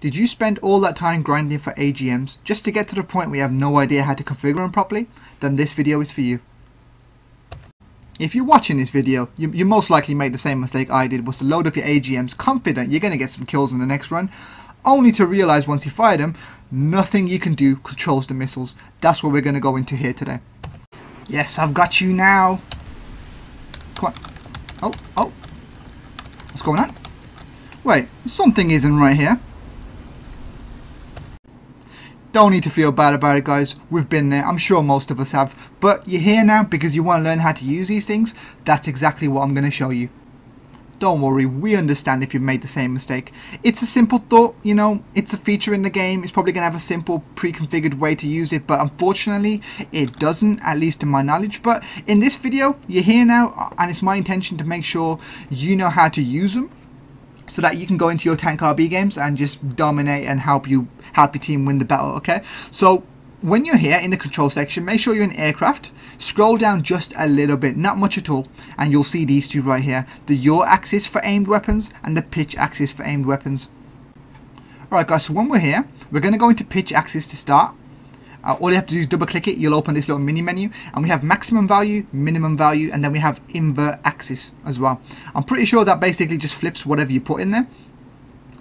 Did you spend all that time grinding for AGMs just to get to the point where you have no idea how to configure them properly? Then this video is for you. If you're watching this video, you most likely made the same mistake I did, was to load up your AGMs confident you're going to get some kills in the next run, only to realise once you fire them, nothing you can do controls the missiles. That's what we're going to go into here today. Yes, I've got you now. Come on. Oh. What's going on? Wait, something isn't right here. Don't need to feel bad about it, guys. We've been there. I'm sure most of us have. But you're here now because you want to learn how to use these things. That's exactly what I'm going to show you. Don't worry, we understand if you've made the same mistake. It's a simple thought, you know, it's a feature in the game. It's probably going to have a simple pre-configured way to use it, but unfortunately it doesn't, at least to my knowledge. But in this video, you're here now, and it's my intention to make sure you know how to use them, so that you can go into your tank RB games and just dominate and help your team win the battle, okay? So when you're here in the control section, make sure you're in aircraft, scroll down just a little bit, not much at all, and you'll see these two right here, the yaw axis for aimed weapons and the pitch axis for aimed weapons. Alright guys, so when we're here, we're going to go into pitch axis to start. All you have to do is double click it, you'll open this little mini menu, and we have maximum value, minimum value, and then we have invert axis as well. I'm pretty sure that basically just flips whatever you put in there.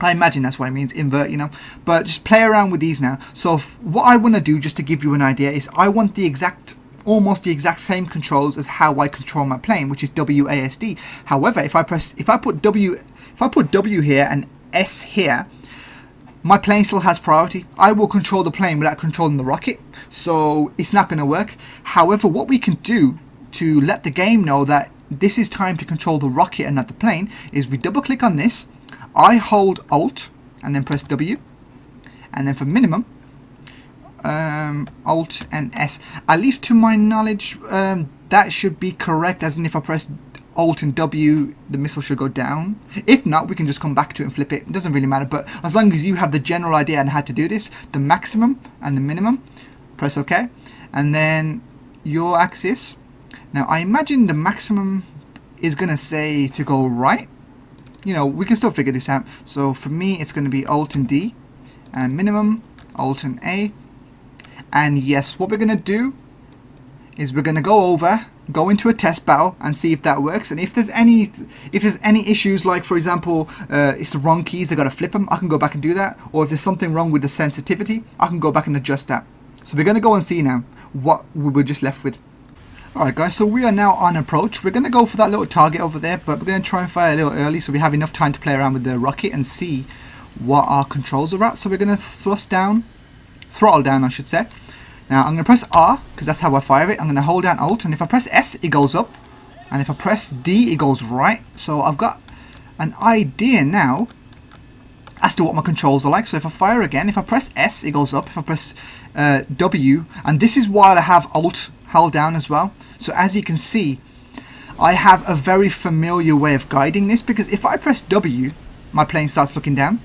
I imagine that's what it means, invert, you know, but just play around with these now. So what I want to do, just to give you an idea, is I want the exact, almost the exact same controls as how I control my plane, which is WASD. However, if I put W here and S here, my plane still has priority. I will control the plane without controlling the rocket, so it's not going to work. However, what we can do to let the game know that this is time to control the rocket and not the plane is we double click on this, I hold Alt and then press W, and then for minimum, Alt and S. At least to my knowledge, that should be correct, as in if I press Alt and W, the missile should go down. If not, we can just come back to it and flip it. It doesn't really matter, but as long as you have the general idea on how to do this, the maximum and the minimum, press OK. And then your axis. Now, I imagine the maximum is going to say to go right. You know, we can still figure this out. So for me, it's going to be Alt and D, and minimum, Alt and A. And yes, what we're going to do is we're going to go into a test battle and see if that works, and if there's any issues, like for example it's the wrong keys, I gotta flip them, I can go back and do that, or if there's something wrong with the sensitivity, I can go back and adjust that. So we're gonna go and see now what we were just left with. Alright guys, so we are now on approach. We're gonna go for that little target over there, but we're gonna try and fire a little early so we have enough time to play around with the rocket and see what our controls are at. So we're gonna throttle down, I should say. Now I'm going to press R because that's how I fire it. I'm going to hold down Alt, and if I press S it goes up, and if I press D it goes right. So I've got an idea now as to what my controls are like. So if I fire again, if I press S it goes up, if I press W, and this is while I have Alt held down as well. So as you can see, I have a very familiar way of guiding this, because if I press W my plane starts looking down,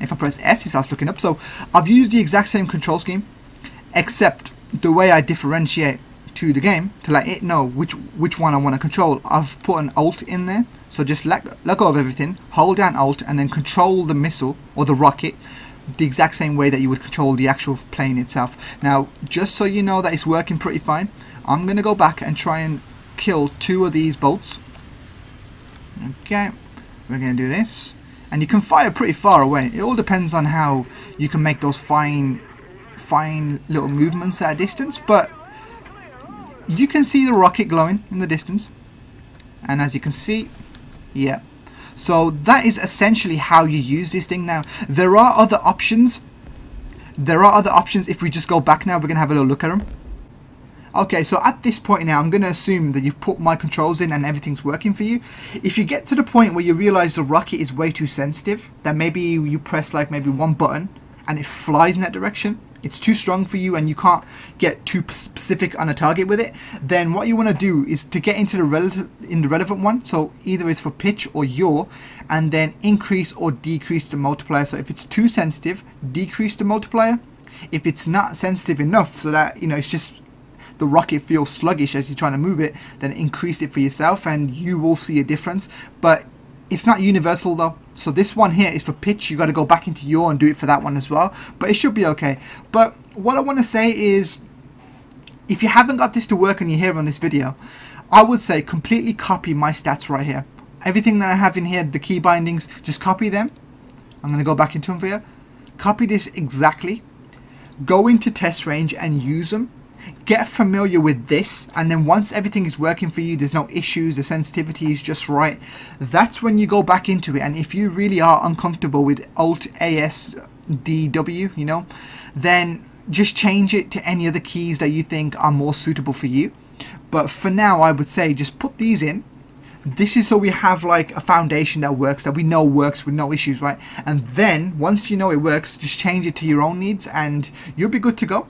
if I press S it starts looking up. So I've used the exact same control scheme, except the way I differentiate to the game to let it know which one I want to control, I've put an Alt in there. So just let go of everything, hold down Alt, and then control the missile or the rocket the exact same way that you would control the actual plane itself. Now just so you know that it's working pretty fine, I'm going to go back and try and kill two of these bolts. Okay, we're going to do this, and you can fire pretty far away. It all depends on how you can make those fine little movements at a distance, but you can see the rocket glowing in the distance, and as you can see, yeah, so that is essentially how you use this thing. Now there are other options. If we just go back now, we're gonna have a little look at them. Okay, so at this point now I'm gonna assume that you've put my controls in and everything's working for you. If you get to the point where you realize the rocket is way too sensitive, then maybe you press like maybe one button and it flies in that direction, it's too strong for you and you can't get too specific on a target with it, then what you want to do is to get into the relevant one, so either it's for pitch or yaw, and then increase or decrease the multiplier. So if it's too sensitive, decrease the multiplier. If it's not sensitive enough so that, you know, it's just the rocket feels sluggish as you're trying to move it, then increase it for yourself and you will see a difference. But it's not universal though, So this one here is for pitch. You got to go back into yaw and do it for that one as well. But it should be okay. But what I want to say is, if you haven't got this to work and you're here on this video, I would say completely copy my stats right here. Everything that I have in here, the key bindings, just copy them. I'm going to go back into them for you. Copy this exactly. Go into test range and use them. Get familiar with this, and then once everything is working for you, there's no issues, the sensitivity is just right, that's when you go back into it. And if you really are uncomfortable with Alt ASDW, you know, then just change it to any other keys that you think are more suitable for you. But for now, I would say just put these in. This is so we have like a foundation that works, that we know works with no issues, right? And then once you know it works, just change it to your own needs and you'll be good to go.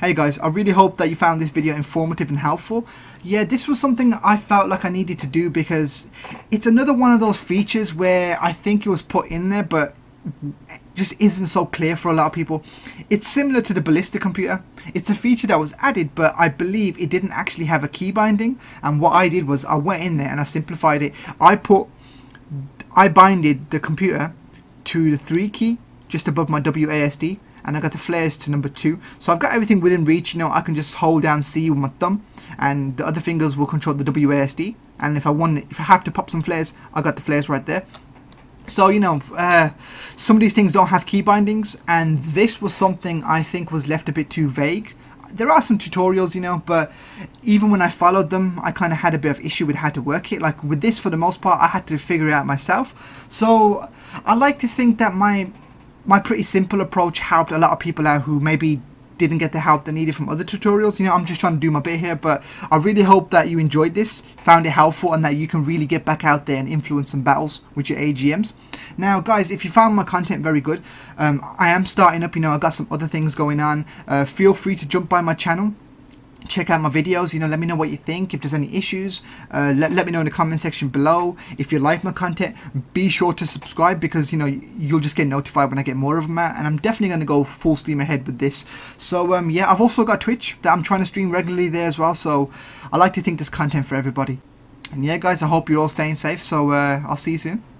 Hey guys, I really hope that you found this video informative and helpful. Yeah, this was something I felt like I needed to do because it's another one of those features where I think it was put in there, but it just isn't so clear for a lot of people. It's similar to the Ballista computer. It's a feature that was added, but I believe it didn't actually have a key binding. And what I did was I went in there and I simplified it. I binded the computer to the 3 key just above my WASD. And I got the flares to number 2. So I've got everything within reach, you know, I can just hold down C with my thumb and the other fingers will control the WASD. And if I have to pop some flares, I got the flares right there. So, you know, some of these things don't have key bindings, and this was something I think was left a bit too vague. There are some tutorials, you know, but even when I followed them, I kind of had a bit of issue with how to work it. Like with this, for the most part, I had to figure it out myself. So I like to think that my pretty simple approach helped a lot of people out who maybe didn't get the help they needed from other tutorials. You know, I'm just trying to do my bit here, but I really hope that you enjoyed this, found it helpful, and that you can really get back out there and influence some battles with your AGMs. Now, guys, if you found my content very good, I am starting up, you know, I got some other things going on. Feel free to jump by my channel. Check out my videos, you know, let me know what you think. If there's any issues, let me know in the comment section below. If you like my content, be sure to subscribe because, you know, you'll just get notified when I get more of them out. And I'm definitely going to go full steam ahead with this. So, yeah, I've also got Twitch that I'm trying to stream regularly there as well. So I like to think there's content for everybody. And yeah, guys, I hope you're all staying safe. So I'll see you soon.